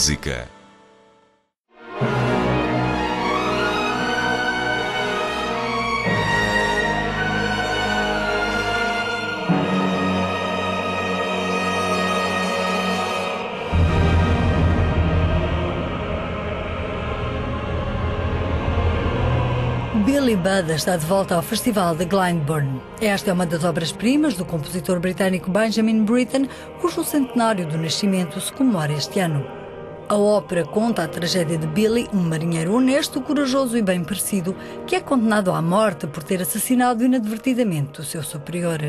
música. Billy Budd está de volta ao Festival de Glyndebourne. Esta é uma das obras-primas do compositor britânico Benjamin Britten, cujo centenário do nascimento se comemora este ano. A ópera conta a tragédia de Billy, um marinheiro honesto, corajoso e bem parecido, que é condenado à morte por ter assassinado inadvertidamente o seu superior.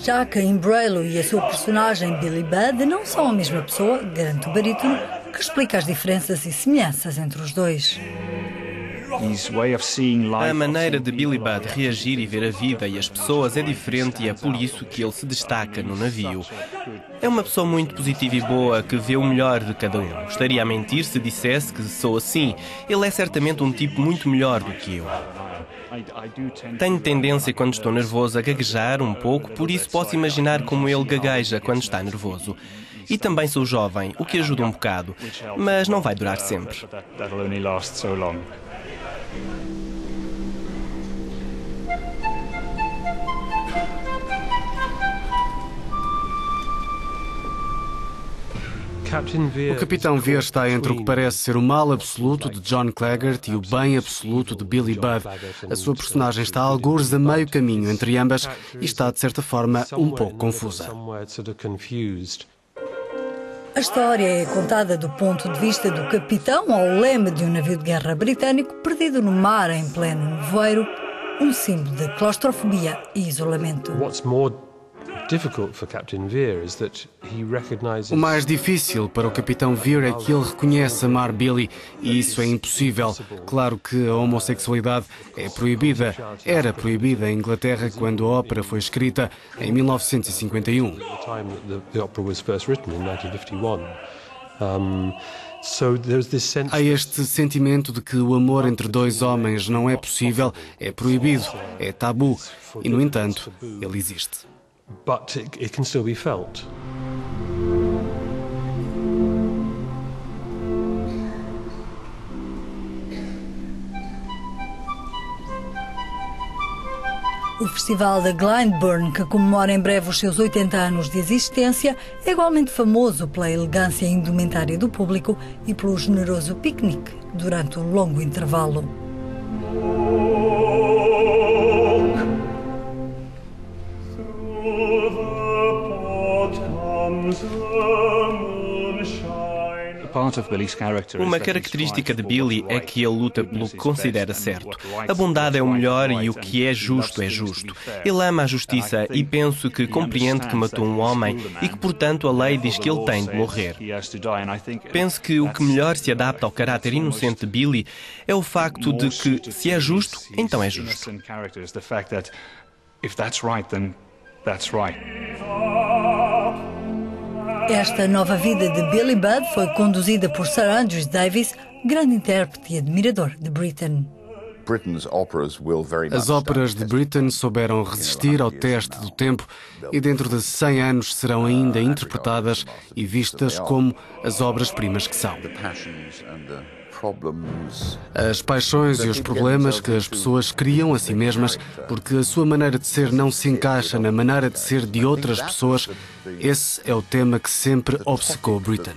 Jacques Imbrailo e a sua personagem Billy Budd não são a mesma pessoa, garante o barítono, que explica as diferenças e semelhanças entre os dois. A maneira de Billy Budd reagir e ver a vida e as pessoas é diferente e é por isso que ele se destaca no navio. É uma pessoa muito positiva e boa que vê o melhor de cada um. Estaria a mentir se dissesse que sou assim. Ele é certamente um tipo muito melhor do que eu. Tenho tendência, quando estou nervoso, a gaguejar um pouco, por isso posso imaginar como ele gagueja quando está nervoso. E também sou jovem, o que ajuda um bocado, mas não vai durar sempre. O Capitão Vere está entre o que parece ser o mal absoluto de John Claggart e o bem absoluto de Billy Budd. A sua personagem está a algures a meio caminho entre ambas e está, de certa forma, um pouco confusa. A história é contada do ponto de vista do capitão ao leme de um navio de guerra britânico perdido no mar em pleno nevoeiro, um símbolo de claustrofobia e isolamento. O mais difícil para o Capitão Vere é que ele reconhece amar Billy, e isso é impossível. Claro que a homossexualidade é proibida. Era proibida em Inglaterra quando a ópera foi escrita, em 1951. Há este sentimento de que o amor entre dois homens não é possível, é proibido, é tabu, e no entanto, ele existe. But it can still be felt. O Festival de Glyndebourne, que comemora em breve os seus 80 anos de existência, é igualmente famoso pela elegância indumentária do público e pelo generoso piquenique durante um longo intervalo. Uma característica de Billy é que ele luta pelo que considera certo. A bondade é o melhor e o que é justo é justo. Ele ama a justiça e penso que compreende que matou um homem e que, portanto, a lei diz que ele tem de morrer. Penso que o que melhor se adapta ao caráter inocente de Billy é o facto de que, se é justo, então é justo. Esta nova vida de Billy Budd foi conduzida por Sir Andrew Davis, grande intérprete e admirador de Britten. As óperas de Britten souberam resistir ao teste do tempo e dentro de 100 anos serão ainda interpretadas e vistas como as obras-primas que são. As paixões e os problemas que as pessoas criam a si mesmas porque a sua maneira de ser não se encaixa na maneira de ser de outras pessoas, esse é o tema que sempre obcecou Britten.